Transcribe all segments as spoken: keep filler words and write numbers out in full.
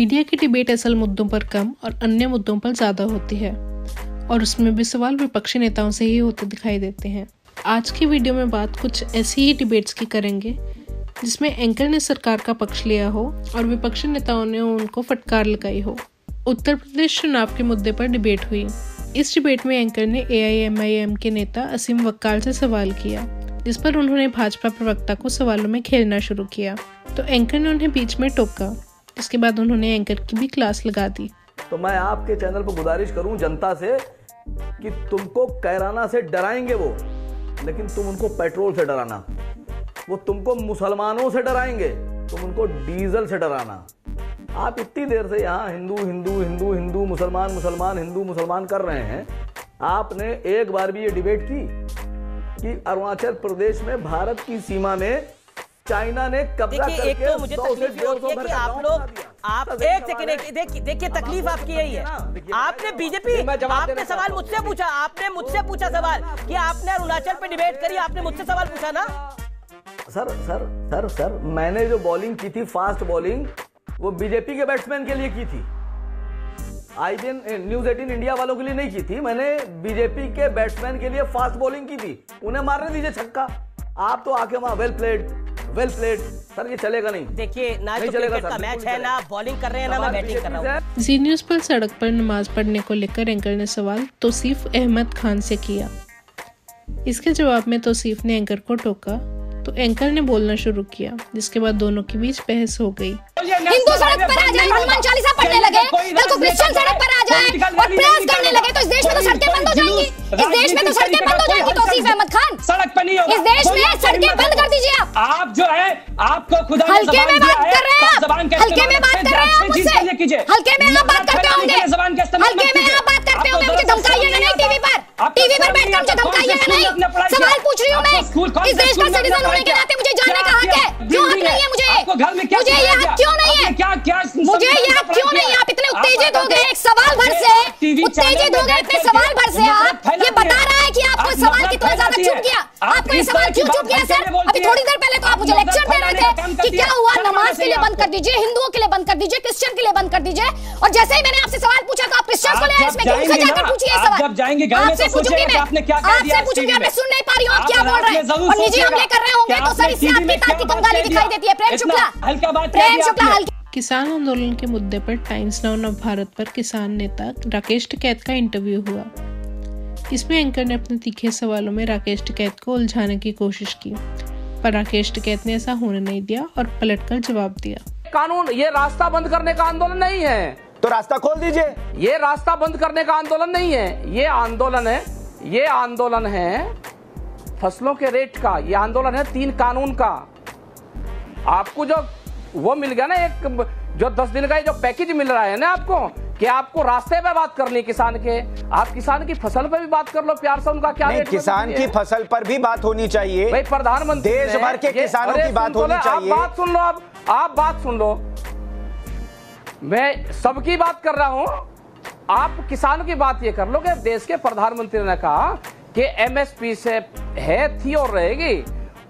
Media की debate असल मुद्दों पर कम और अन्य मुद्दों पर ज़्यादा होती है और उसमें भी सवाल विपक्षी नेताओं से ही होते दिखाई देते हैं। आज की वीडियो में बात कुछ ऐसी ही डिबेट्स की करेंगे जिसमें एंकर ने सरकार का पक्ष लिया हो और विपक्षी नेताओं ने उनको फटकार लगाई हो। उत्तर प्रदेश चुनाव के मुद्दे पर डिबेट हुई। इस डिबेट में एंकर ने ए आई एम आई एम के नेता असीम वकार से सवाल किया, जिस पर उन्होंने भाजपा प्रवक्ता को सवालों में खेलना शुरू किया तो एंकर ने उन्हें बीच में टोका। इसके बाद उन्होंने एंकर की भी क्लास लगा दी। तो मैं आपके चैनल पर गुजारिश करूं जनता से कि तुमको कैराना से डराएंगे वो, लेकिन तुम उनको पेट्रोल से डराना। वो तुमको मुसलमानों से डराएंगे, तुम उनको डीजल से डराना। आप इतनी देर से यहाँ हिंदू हिंदू हिंदू हिंदू मुसलमान मुसलमान हिंदू मुसलमान कर रहे हैं। आपने एक बार भी ये डिबेट की कि अरुणाचल प्रदेश में भारत की सीमा में चाइना ने कब्जा करके एक तो मुझे तकलीफ होती है कि आप लोग आप एक सेकंड देखिए देखिए तकलीफ आपकी यही है। आपने बीजेपी आपने सवाल मुझसे पूछा आपने मुझसे पूछा सवाल कि आपने अरुणाचल पे डिबेट करी, आपने मुझसे सवाल पूछा ना। सर सर सर सर मैंने जो बॉलिंग की थी फास्ट बॉलिंग वो बीजेपी के बैट्समैन के लिए की थी, आईबीएन न्यूज़ अठारह इंडिया वालों के लिए नहीं की थी। मैंने बीजेपी के बैट्समैन के लिए फास्ट बॉलिंग की थी, उन्हें मारने दीजिए छक्का। आप तो आके वहां well played well played sir, ये चलेगा नहीं। देखिए ना नहीं चलेगा सर, मैच है ना बॉलिंग कर रहे हैं ना मैं बैटिंग कर रहा हूं। जी न्यूज़ पर सड़क पर नमाज पढ़ने को लेकर एंकर ने सवाल तौसीफ अहमद खान से किया। इसके जवाब में तौसीफ ने एंकर को टोका तो एंकर ने बोलना शुरू किया, जिसके बाद दोनों के बीच बहस हो गई। हिंदू सड़क पर आ जाए, हनुमान चालीसा पढ़ने लगे, कल को क्रिश्चियन सड़क पर आ जाए और प्रेस करने लगे तो इस देश में तो सड़कें बंद हो जाएंगी। इस देश में तो सड़कें बंद हो जाएंगी तौसीफ अहमद खान। सड़क पर नहीं होगा, इस देश में सड़कें बंद कर दीजिए आप। आप जो है आपको खुदा ने हल्के में बात कर रहे हैं, आप हल्के में बात कर रहे हैं, आप मुझसे हल्के में आप बात करते होंगे, हल्के में आप बात करते होंगे। मुझे धमकाइएगा नहीं टीवी पर, टीवी पर बैठकर मुझे धमकाइएगा नहीं। सवाल पूछ रही हूँ मैं, इस देश का सिटीजन होने के नाते मुझे जानने का हक है। क्यों हक नहीं है मुझे, मुझे ये हक क्यों नहीं है, मुझे ये हक क्यों नहीं है? आप इतने उत्तेजित हो गए एक सवाल भर से, उत्तेजित हो गए इतने सवाल भर से। आप ये बता रहा है कि आपको सवाल कितना ज्यादा चुप गया, आपको ये सवाल क्यों चुप गया सर? अभी थोड़ी देर पहले तो आप मुझे लेक्चर दे रहे थे कि क्या हुआ, नमाज के लिए बंद कर दीजिए, हिंदुओं के लिए बंद कर दीजिए, क्रिश्चियन के लिए बंद कर दीजिए। और जैसे ही मैंने आपसे सवाल पूछा तो आप क्रिश्चियन को ले आए, इसमें उनसे जाकर पूछिए सवाल। आपसे पूछूंगी मैं, आपसे पूछूंगी मैं सुन नहीं पा रही हूँ आप क्या बोल रहे हैं और निजी हमले कर रहे होंगे तो सर इससे आपकी ताकि कंगाली दिखाई देती है। प्रेम शुक्ला प्रेम शुक्ला किसान आंदोलन के मुद्दे पर टाइम्स नाउ नव भारत पर किसान नेता राकेश टिकैत का इंटरव्यू हुआ। इसमें एंकर ने अपने तीखे सवालों में राकेश टिकैत को उलझाने की कोशिश की, पर राकेश टिकैत ने ऐसा होने नहीं दिया और पलटकर जवाब दिया। कानून ये रास्ता बंद करने का आंदोलन नहीं है तो रास्ता खोल दीजिए। ये रास्ता बंद करने का आंदोलन नहीं है, ये आंदोलन है, ये आंदोलन है फसलों के रेट का, ये आंदोलन है तीन कानून का। आपको जो वो मिल गया ना, एक जो दस दिन का जो पैकेज मिल रहा है ना आपको, कि आपको रास्ते पे बात करनी किसान के, आप किसान की फसल पे भी बात कर लो प्यार से, उनका क्या रेट किसान की फसल पर भी बात होनी चाहिए। भाई प्रधानमंत्री देश भर के किसानों की बात होनी चाहिए। आप बात सुन लो, आप आप बात सुन लो, मैं सबकी बात कर रहा हूँ। आप किसान की बात ये कर लो कि देश के प्रधानमंत्री ने कहा कि एम एस पी से है थी और रहेगी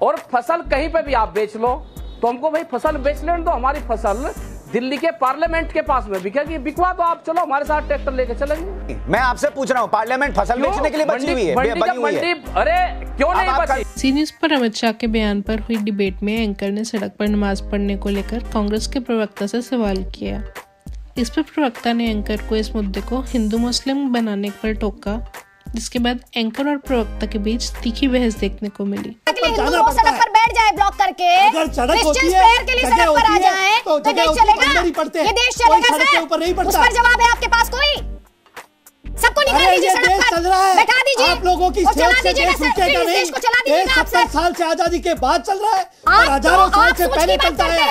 और फसल कहीं पे भी आप बेच लो, तो हमको भाई फसल बेचने दो। हमारी फसल दिल्ली के पार्लियामेंट के पास में बिकेगी, बिकवा दो आप, चलो हमारे साथ ट्रैक्टर लेके चलेंगे। मैं आपसे पूछ रहा हूँ पार्लियामेंट फसल बेचने के लिए बची हुई है, बनी हुई है, अरे क्यों नहीं बची? सी न्यूज़ पर अमित शाह के बयान पर हुई डिबेट में एंकर ने सड़क पर नमाज पढ़ने को लेकर कांग्रेस के प्रवक्ता से सवाल किया। इस पर प्रवक्ता ने एंकर को इस मुद्दे को हिंदू मुस्लिम बनाने पर टोका, जिसके बाद एंकर और प्रवक्ता के बीच तीखी बहस देखने को मिली। ब्लॉक करके क्रिश्चियन प्रेयर के लिए सड़क पर आ जाए तो देश चलेगा, ये देश चलेगा सर? उस पर जवाब है आपके पास कोई? सबको निकाल दीजिए सड़क पर, बैठा दीजिए आप लोगों की, चला दीजिएगा सर इस देश को, चला दीजिएगा आप सर। सत्तर साल से आजादी के बाद चल रहा है और हजारों साल से पहले चलता है।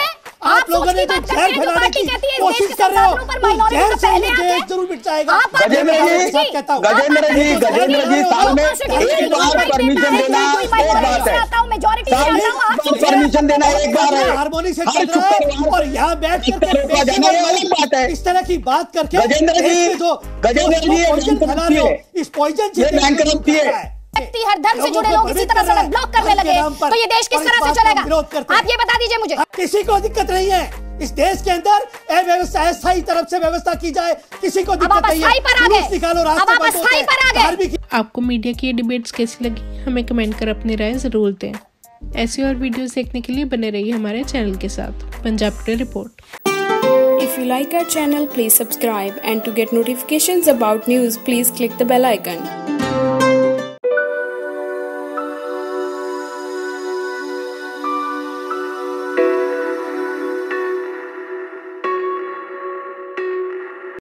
आप लोगों ने तो जहर फैलाने की कोशिश कर रहे हो, जहर से ये देश जरूर मिट जाएगा। गजेंद्र जी गजेंद्र जी गजेंद्र जी साल में एक बार परमिशन देना एक बात है, साल में परमिशन देना एक बार है, हारमोनी से चल रहा है और यहाँ बैठ करके जाना वाली बात है। इस तरह की बात करके गजेंद्र जी गजेंद्र जी इस पॉइजन से करप्ट है, व्यक्ति हर धर्म से जुड़े लोग इसी तरह सड़क ब्लॉक करने लगे तो ये देश किस तरह से चलेगा? आप ये बता दीजिए मुझे। किसी को दिक्कत नहीं है इस देश के अंदर व्यवस्था तरफ से व्यवस्था की जाए, किसी को दिक्कत नहीं है। आपको मीडिया की ये डिबेट्स कैसी लगी हमें कमेंट कर अपनी राय जरूर दें। ऐसी और वीडियोस देखने के लिए बने रहिए हमारे चैनल के साथ। Punjab today report. If you like our channel please subscribe and to get notifications about news please click the bell icon.